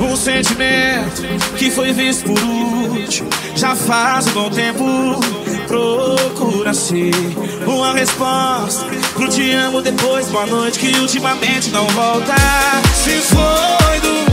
Um sentimento que foi visto por último, já faz um bom tempo. Procura-se uma resposta pro te amo depois, boa noite, que ultimamente não volta. Se foi do